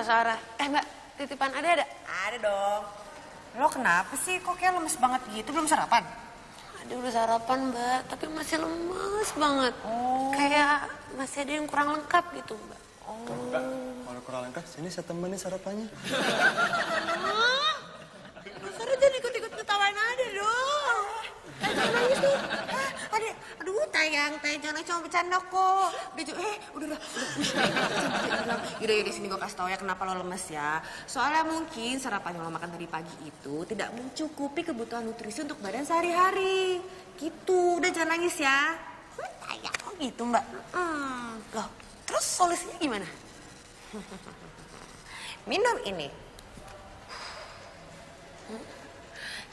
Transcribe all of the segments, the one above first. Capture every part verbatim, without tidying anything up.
sama Sarah. Eh mbak, titipan ada ada? Ada dong. Lo kenapa sih? Kok kayak lemes banget gitu? Belum sarapan? Aduh, udah sarapan mbak, tapi masih lemes banget. Oh. Kayak masih ada yang kurang lengkap gitu mbak. Oh. Mbak, kalau kurang lengkap, sini saya temenin sarapannya. Mas Sarah jadi ikut-ikut ketawain ada dong. Eh, jangan nangis tuh. Aduh, aduh tayang, tayang, jangan cuma bercanda kok. Udah, eh, udah, udah. Yaudah, yaudah, sini gue kasih tau ya kenapa lo lemes ya. Soalnya mungkin sarapan yang lo makan tadi pagi itu tidak mencukupi kebutuhan nutrisi untuk badan sehari-hari. Gitu, udah jangan nangis ya. Tayang, kok gitu mbak? Hmm, loh, terus solusinya gimana? Minum ini.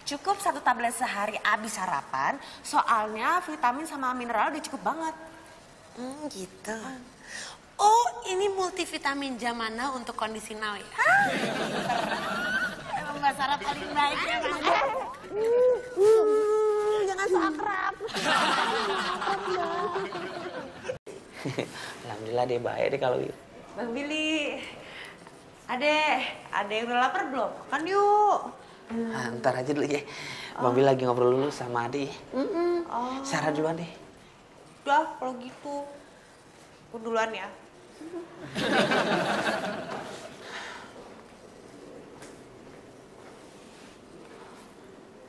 Cukup satu tablet sehari abis sarapan, soalnya vitamin sama mineral udah cukup banget. Hmm, gitu. Hmm. Oh, ini multivitamin zaman now untuk kondisi now ya? Emang Mbak Sarah paling baik ya, Mbak? Jangan so akrab. Alhamdulillah deh, baik deh kalau gitu. Bang Billy, Ade, Ade udah lapar belum? Makan yuk. Hmm. Nah, ntar aja dulu ya, oh. Bang Billy lagi ngobrol dulu sama Adi. Mm -mm. Oh. Sarah duluan deh. Udah, kalau gitu, aku duluan ya.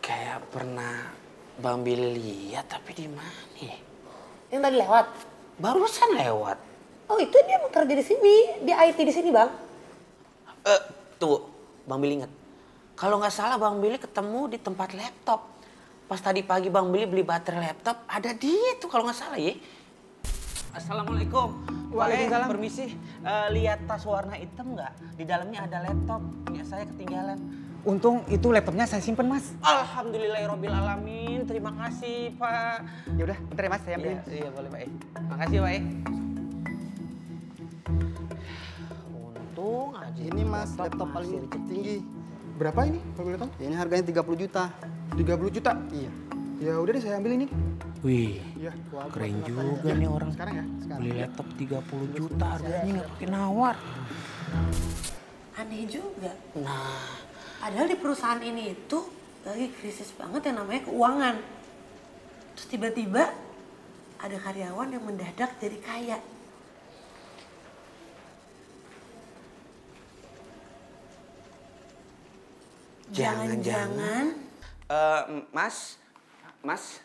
Kayak pernah Bang Billy lihat, tapi di mana nih? Yang tadi lewat? Barusan lewat. Oh, itu dia kerja di sini, di I T di sini bang. Eh, tuh, Bang Billy inget. Kalau nggak salah Bang Billy ketemu di tempat laptop. Pas tadi pagi Bang Billy beli baterai laptop, ada dia tuh kalau nggak salah ya. Assalamualaikum. Waalaikumsalam. Permisi, uh, lihat tas warna hitam nggak? Di dalamnya ada laptop. Ya, saya ketinggalan. Untung itu laptopnya saya simpen mas. Alhamdulillahirobbil alamin. Terima kasih Pak. Ya udah, bentar ya mas, saya ambilin. Iya, iya boleh Pak. E. Makasih Pak. E. Untung aja. Ini mas laptop, laptop paling tinggi. Berapa ini kalau boleh tahu? Ya, ini harganya tiga puluh juta. tiga puluh juta? Iya. Ya udah deh saya ambil ini. Wih, ya, keren juga nih orang. Sekarang ya? Sekarang. Beli laptop tiga puluh juta harganya nggak pakai nawar. Aneh juga. Nah. Padahal di perusahaan ini itu lagi krisis banget yang namanya keuangan. Terus tiba-tiba ada karyawan yang mendadak jadi kaya. Jangan-jangan... Uh, mas, mas...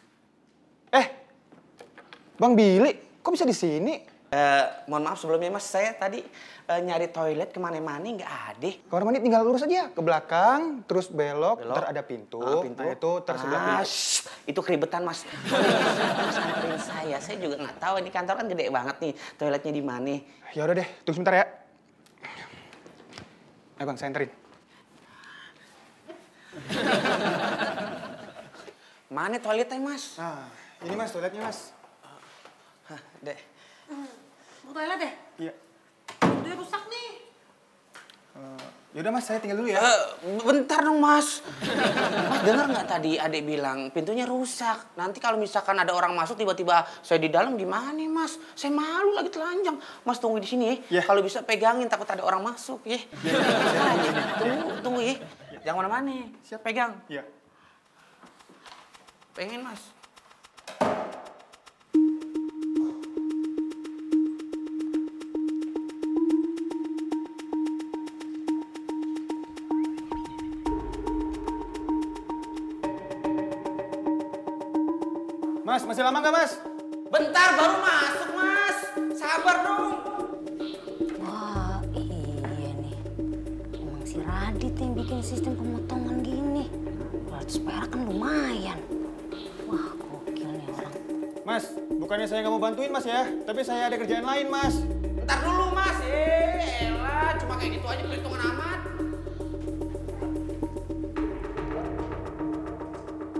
Eh, Bang Billy, kok bisa di sini? Uh, mohon maaf sebelumnya mas, saya tadi uh, nyari toilet kemana-mana nggak ada. Kamar mandi tinggal lurus aja, ke belakang, terus belok, belok. Ntar ada pintu, ah, pintu. Nah, itu ntar sebelah ah, pintu. Shh, itu keribetan mas. Mas anterin saya, saya juga nggak tahu ini kantor kan gede banget nih, toiletnya di mana. Ya udah deh, tunggu sebentar ya. Ayo bang, saya anterin. Mana toiletnya mas? Nah, ini mas toiletnya mas. Hah, dek. Mau toilet deh? Iya. Udah rusak nih. Uh, yaudah mas, saya tinggal dulu ya. Uh, bentar dong mas. Mas dengar nggak tadi adek bilang pintunya rusak. Nanti kalau misalkan ada orang masuk tiba-tiba saya di dalam gimana nih mas? Saya malu lagi telanjang. Mas tunggu di sini ya. Yeah. Kalau bisa pegangin takut ada orang masuk ya. Yeah. Yeah. Tunggu, tunggu ya. Jangan mana-mana nih. Siap pegang. Iya. Pengen mas. Mas, masih lama nggak mas? Bentar baru masuk mas. Sabar dong. Wah iya nih. Emang si Radit yang bikin sistem pemotongan gini. dua ratus perak kan lumayan. Wah, gokil nih orang. Mas, bukannya saya nggak mau bantuin mas ya, tapi saya ada kerjaan lain mas. Ntar dulu mas, eh, elah, cuma kayak gitu aja perhitungan amat.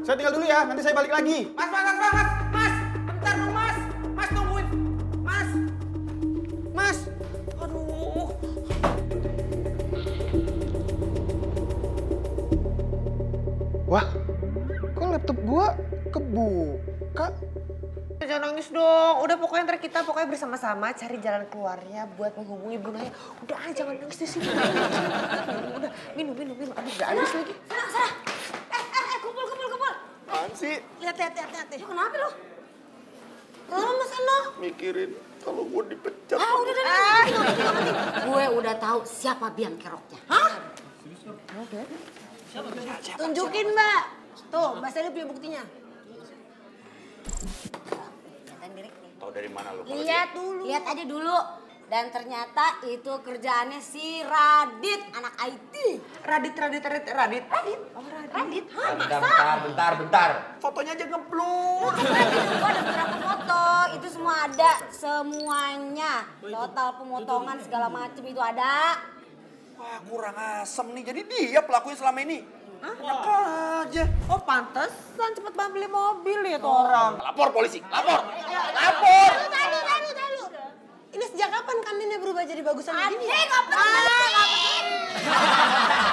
Saya tinggal dulu ya, nanti saya balik lagi. Mas, mas, mas, mas, mas, mas, bentar dulu mas, mas tungguin, mas, mas, aduh. Wah, kok laptop gua kebuka. Jangan nangis dong. Udah pokoknya ntar kita pokoknya bersama-sama cari jalan keluarnya buat menghubungi Brunei. Udah ah, jangan nangis di sini. Udah minum minum minum. Aduh nggak habis lagi. Sarah, Sarah. Eh eh eh kumpul kumpul kumpul. Apaan sih? Lihat lihat lihat lihat. Lu kenapa lu? Lama sana. Mikirin kalau gue dipecat. Ah udah udah udah. Gue udah tahu siapa biang keroknya. Hah? Tunjukin Mbak. Tuh Mbak Sarah punya buktinya. Tahu dari mana lo? Lihat dulu. Lihat aja dulu. Dan ternyata itu kerjaannya si Radit, anak I T. Radit, Radit, Radit, Radit. Radit. Oh, Radit. Radit. Hah, bentar, bentar, bentar, bentar. Fotonya aja ngeblur. Gua ada beberapa foto, itu semua ada semuanya. Total pemotongan segala macam itu ada. Wah, kurang asem nih. Jadi dia pelakunya selama ini. Hah? Wah. Aja. Oh, pantesan cepet banget beli mobil ya tuh orang. Lapor polisi, lapor. Lapor. Tahu, tahu, tahu. Ini sejak kapan kantinnya berubah jadi bagusan begini? Aneh, gak peduli.